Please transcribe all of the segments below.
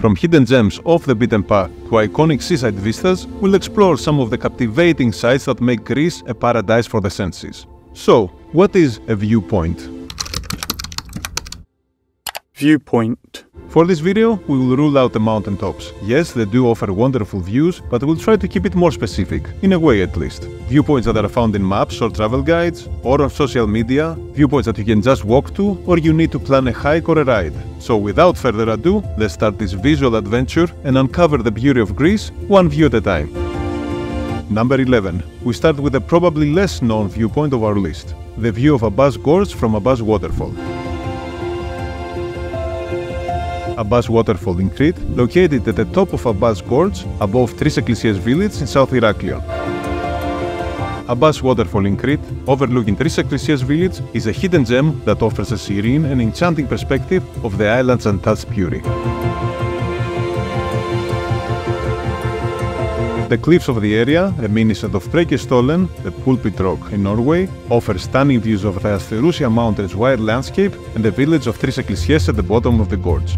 From hidden gems off the beaten path to iconic seaside vistas, we'll explore some of the captivating sights that make Greece a paradise for the senses. So, what is a viewpoint? Viewpoint. For this video, we will rule out the mountaintops. Yes, they do offer wonderful views, but we'll try to keep it more specific, in a way at least. Viewpoints that are found in maps or travel guides, or on social media, viewpoints that you can just walk to, or you need to plan a hike or a ride. So without further ado, let's start this visual adventure and uncover the beauty of Greece, one view at a time. Number 11. We start with the probably less known viewpoint of our list, the view of Abbas Gorge from Abbas Waterfall. Abbas Waterfall in Crete, located at the top of Abbas Gorge, above Tris Ekklisies village in South Heraklion. Abbas Waterfall in Crete, overlooking Tris Ekklisies village, is a hidden gem that offers a serene and enchanting perspective of the island's untouched beauty. The cliffs of the area, reminiscent of Preikestolen, the Pulpit Rock in Norway, offer stunning views of the Asterousia Mountains' wide landscape and the village of Tris Ekklisies at the bottom of the gorge.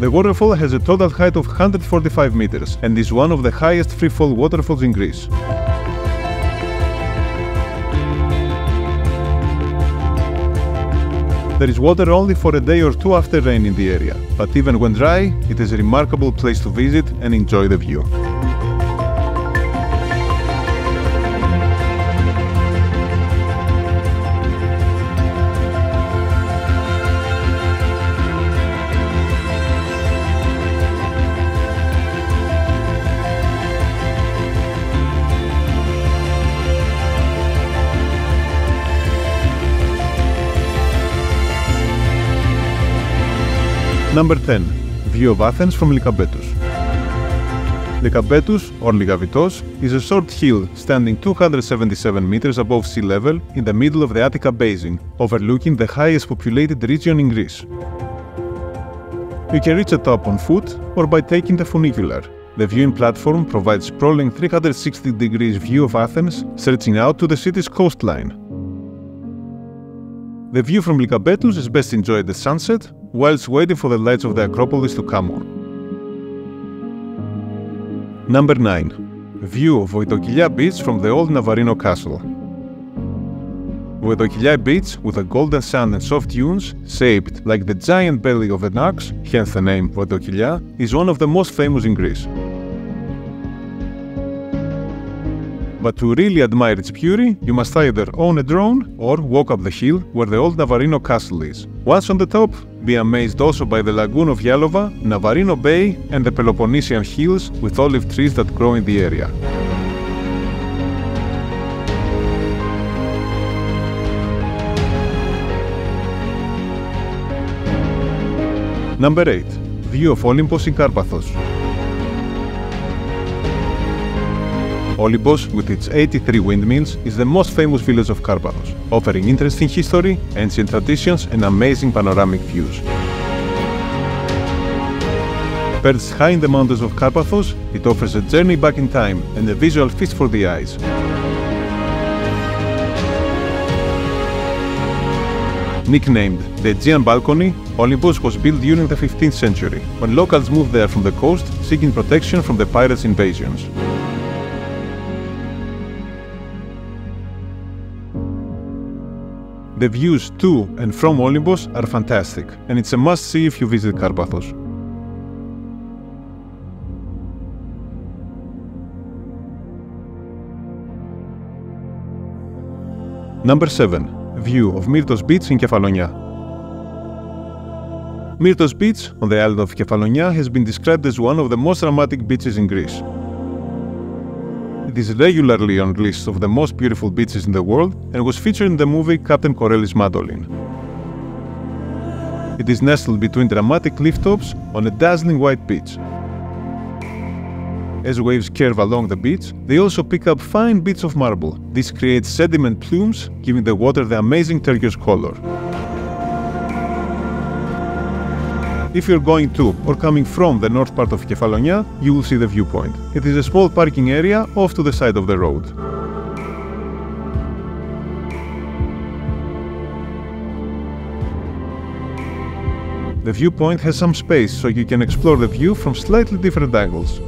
The waterfall has a total height of 145 meters and is one of the highest freefall waterfalls in Greece. There is water only for a day or two after rain in the area, but even when dry, it is a remarkable place to visit and enjoy the view. Number 10. View of Athens from Lykavittos. Lykavittos, or Lykavittos, is a short hill standing 277 meters above sea level in the middle of the Attica Basin, overlooking the highest populated region in Greece. You can reach the top on foot or by taking the funicular. The viewing platform provides a sprawling 360 degrees view of Athens, stretching out to the city's coastline. The view from Lykavittos is best enjoyed at sunset, whilst waiting for the lights of the Acropolis to come on. Number 9. View of Voidokilia Beach from the old Navarino castle. Voidokilia Beach, with a golden sand and soft dunes, shaped like the giant belly of an ox, hence the name Voidokilia, is one of the most famous in Greece. But to really admire its beauty, you must either own a drone or walk up the hill where the old Navarino castle is. Once on the top, be amazed also by the lagoon of Yalova, Navarino Bay and the Peloponnesian hills with olive trees that grow in the area. Number 8. View of Olympos in Karpathos. Olympos, with its 83 windmills, is the most famous village of Karpathos, offering interesting history, ancient traditions and amazing panoramic views. Perched high in the mountains of Karpathos, it offers a journey back in time and a visual feast for the eyes. Nicknamed the Aegean Balcony, Olympos was built during the 15th century, when locals moved there from the coast, seeking protection from the pirates' invasions. The views to and from Olympos are fantastic, and it's a must-see if you visit Karpathos. Number 7. View of Myrtos Beach in Kefalonia. Myrtos Beach on the island of Kefalonia has been described as one of the most dramatic beaches in Greece. It is regularly on lists of the most beautiful beaches in the world and was featured in the movie Captain Corelli's Mandolin. It is nestled between dramatic cliff tops on a dazzling white beach. As waves curve along the beach, they also pick up fine bits of marble. This creates sediment plumes, giving the water the amazing turquoise color. If you're going to or coming from the north part of Kefalonia, you will see the viewpoint. It is a small parking area off to the side of the road. The viewpoint has some space, so you can explore the view from slightly different angles.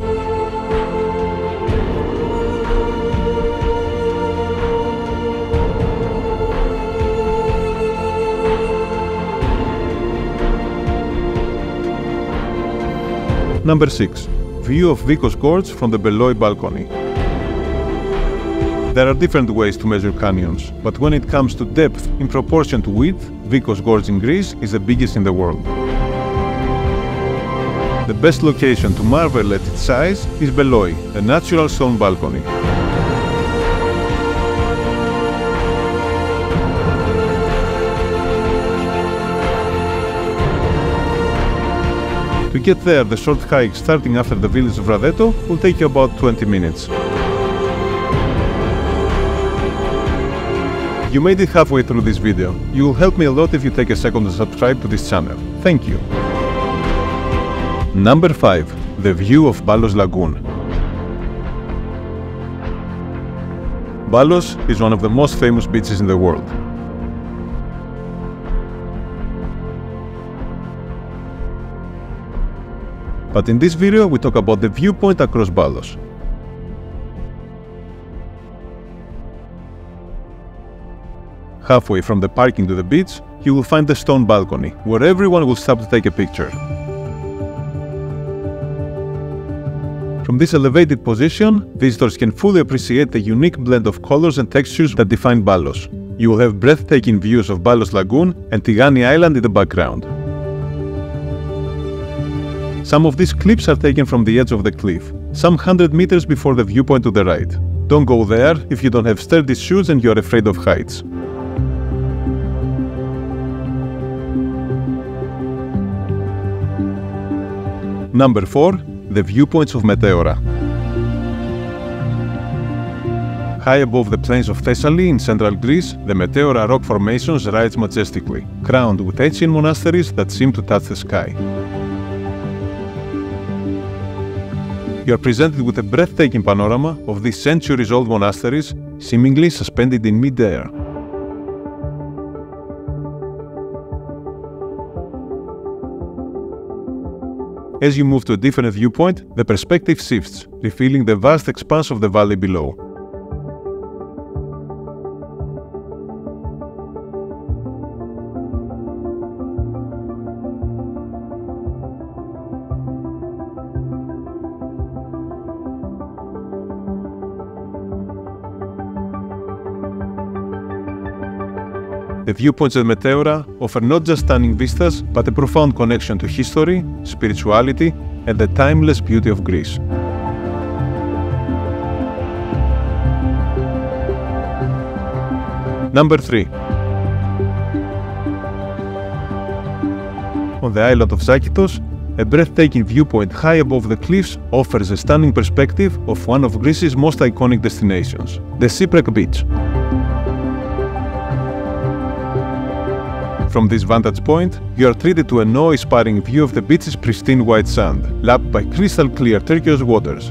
Number 6. View of Vikos Gorge from the Beloi Balcony. There are different ways to measure canyons, but when it comes to depth in proportion to width, Vikos Gorge in Greece is the biggest in the world. The best location to marvel at its size is Beloi, a natural stone balcony. To get there, the short hike starting after the village of Vradeto will take you about 20 minutes. You made it halfway through this video. You will help me a lot if you take a second to subscribe to this channel. Thank you. Number 5. The view of Balos Lagoon. Balos is one of the most famous beaches in the world. But in this video, we talk about the viewpoint across Balos. Halfway from the parking to the beach, you will find the stone balcony, where everyone will stop to take a picture. From this elevated position, visitors can fully appreciate the unique blend of colors and textures that define Balos. You will have breathtaking views of Balos Lagoon and Tigani Island in the background. Some of these clips are taken from the edge of the cliff, some 100 meters before the viewpoint to the right. Don't go there if you don't have sturdy shoes and you're afraid of heights. Number 4. The viewpoints of Meteora. High above the plains of Thessaly in central Greece, the Meteora rock formations rise majestically, crowned with ancient monasteries that seem to touch the sky. You are presented with a breathtaking panorama of these centuries-old monasteries, seemingly suspended in mid-air. As you move to a different viewpoint, the perspective shifts, revealing the vast expanse of the valley below. The viewpoints at Meteora offer not just stunning vistas, but a profound connection to history, spirituality, and the timeless beauty of Greece. Number 3. On the island of Zakynthos, a breathtaking viewpoint high above the cliffs offers a stunning perspective of one of Greece's most iconic destinations, the Shipwreck Beach. From this vantage point, you are treated to an awe-inspiring view of the beach's pristine white sand, lapped by crystal-clear turquoise waters.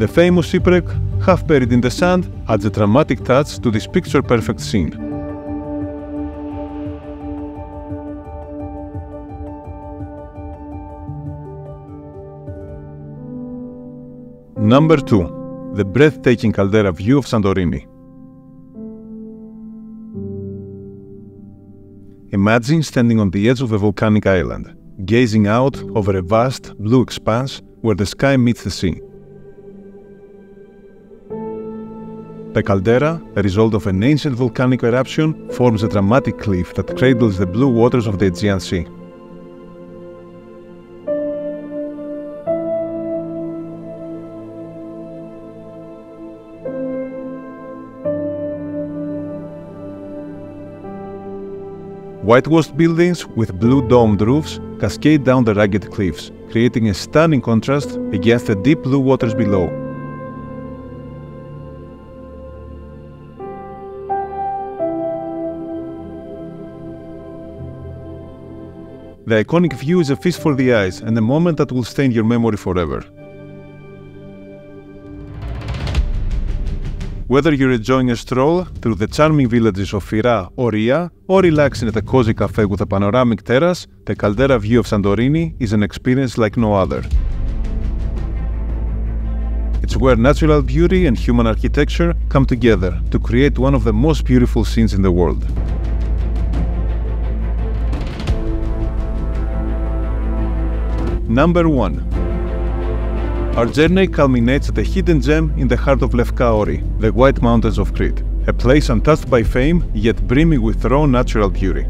The famous shipwreck, half buried in the sand, adds a dramatic touch to this picture-perfect scene. Number 2. The breathtaking caldera view of Santorini. Imagine standing on the edge of a volcanic island, gazing out over a vast, blue expanse where the sky meets the sea. The caldera, a result of an ancient volcanic eruption, forms a dramatic cliff that cradles the blue waters of the Aegean Sea. Whitewashed buildings with blue domed roofs cascade down the rugged cliffs, creating a stunning contrast against the deep blue waters below. The iconic view is a feast for the eyes and a moment that will stain your memory forever. Whether you're enjoying a stroll through the charming villages of Fira or Ia, or relaxing at a cozy cafe with a panoramic terrace, the caldera view of Santorini is an experience like no other. It's where natural beauty and human architecture come together to create one of the most beautiful scenes in the world. Number 1. Our journey culminates at a hidden gem in the heart of Lefkaori, the White Mountains of Crete, a place untouched by fame, yet brimming with raw natural beauty.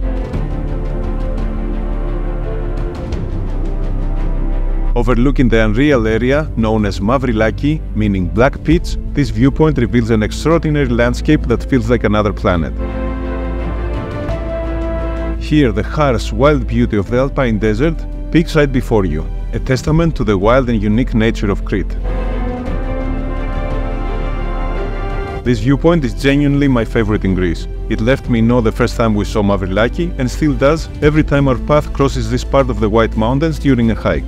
Overlooking the unreal area known as Mavrilaki, meaning black pits, this viewpoint reveals an extraordinary landscape that feels like another planet. Here, the harsh, wild beauty of the Alpine desert peaks right before you, a testament to the wild and unique nature of Crete. This viewpoint is genuinely my favorite in Greece. It left me in awe the first time we saw Mavrilaki and still does every time our path crosses this part of the White Mountains during a hike.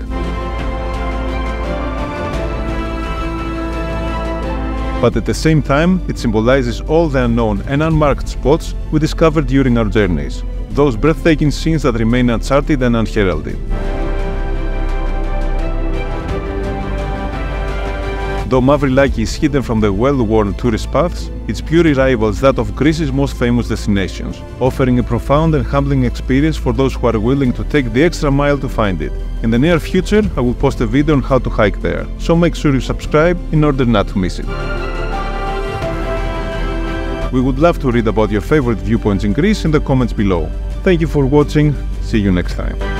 But at the same time, it symbolizes all the unknown and unmarked spots we discovered during our journeys, those breathtaking scenes that remain uncharted and unheralded. Though Mavrilaki is hidden from the well-worn tourist paths, its beauty rivals that of Greece's most famous destinations, offering a profound and humbling experience for those who are willing to take the extra mile to find it. In the near future, I will post a video on how to hike there, so make sure you subscribe in order not to miss it. We would love to read about your favorite viewpoints in Greece in the comments below. Thank you for watching, see you next time.